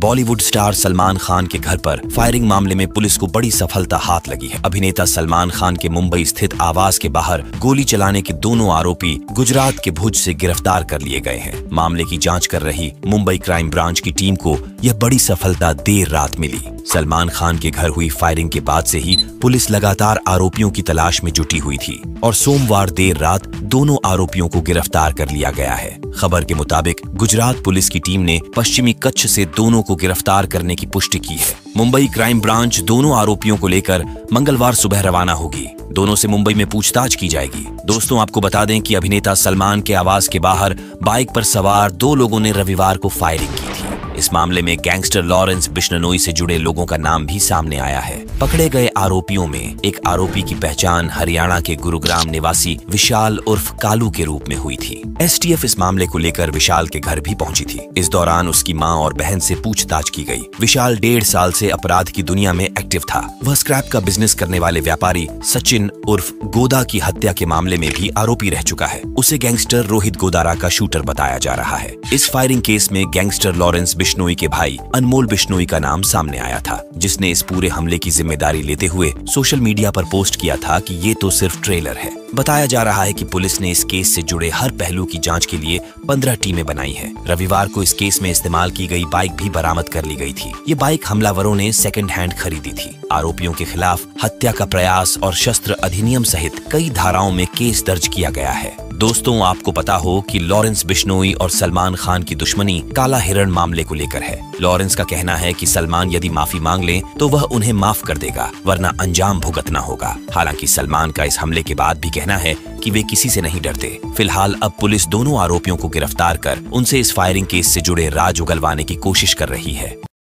Bollywood star Salman Khan के घर पर फायरिंग मामले में पुलिस को बड़ी सफलता हाथ लगी है। अभिनेता सलमान खान के मुंबई स्थित आवास के बाहर गोली चलाने के दोनों आरोपी गुजरात के भुज से गिरफ्तार कर लिए गए हैं। मामले की जांच कर रही मुंबई क्राइम ब्रांच की टीम को यह बड़ी सफलता देर रात मिली। सलमान खान के घर हुई फायरिंग के बाद से ही पुलिस लगातार आरोपियों की तलाश में जुटी हुई थी और सोमवार देर रात दोनों आरोपियों को गिरफ्तार कर लिया गया है। खबर के मुताबिक गुजरात पुलिस की टीम ने पश्चिमी कच्छ से दोनों को गिरफ्तार करने की पुष्टि की है। मुंबई क्राइम ब्रांच दोनों आरोपियों को लेकर मंगलवार सुबह रवाना होगी। दोनों से मुंबई में पूछताछ की जाएगी। दोस्तों, आपको बता दें कि अभिनेता सलमान के आवास के बाहर बाइक पर सवार दो लोगों ने रविवार को फायरिंग की थी। इस मामले में गैंगस्टर लॉरेंस बिश्नोई से जुड़े लोगों का नाम भी सामने आया है। पकड़े गए आरोपियों में एक आरोपी की पहचान हरियाणा के गुरुग्राम निवासी विशाल उर्फ कालू के रूप में हुई थी। एसटीएफ इस मामले को लेकर विशाल के घर भी पहुंची थी। इस दौरान उसकी मां और बहन से पूछताछ की गई। विशाल 1.5 साल से अपराध की दुनिया में एक्टिव था। वह स्क्रैप का बिजनेस करने वाले व्यापारी सचिन उर्फ गोदा की हत्या के मामले में भी आरोपी रह चुका है। उसे गैंगस्टर रोहित गोदारा का शूटर बताया जा रहा है। इस फायरिंग केस में गैंगस्टर लॉरेंस बिश्नोई के भाई अनमोल बिश्नोई का नाम सामने आया था, जिसने इस पूरे हमले की जिम्मेदारी लेते हुए सोशल मीडिया पर पोस्ट किया था कि ये तो सिर्फ ट्रेलर है। बताया जा रहा है कि पुलिस ने इस केस से जुड़े हर पहलू की जांच के लिए 15 टीमें बनाई हैं। रविवार को इस केस में इस्तेमाल की गई बाइक भी बरामद कर ली गई थी। ये बाइक हमलावरों ने सेकंड हैंड खरीदी थी। आरोपियों के खिलाफ हत्या का प्रयास और शस्त्र अधिनियम सहित कई धाराओं में केस दर्ज किया गया है। दोस्तों, आपको पता हो कि लॉरेंस बिश्नोई और सलमान खान की दुश्मनी काला हिरण मामले को लेकर है। लॉरेंस का कहना है कि सलमान यदि माफी मांग ले तो वह उन्हें माफ कर देगा, वरना अंजाम भुगतना होगा। हालांकि सलमान का इस हमले के बाद भी कहना है कि वे किसी से नहीं डरते। फिलहाल अब पुलिस दोनों आरोपियों को गिरफ्तार कर उनसे इस फायरिंग केस से जुड़े राज उगलवाने की कोशिश कर रही है।